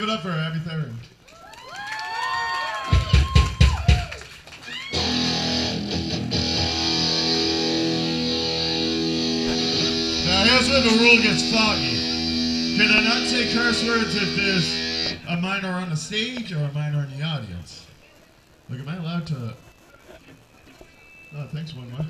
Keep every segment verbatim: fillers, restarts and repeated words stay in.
Give it up for Abby Theron. Now here's where the rule gets foggy. Can I not say curse words if there's a minor on the stage or a minor in the audience? Look, am I allowed to... Oh, thanks, one more.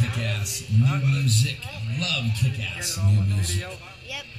Kick-ass new music. Love kick-ass new music. Yep.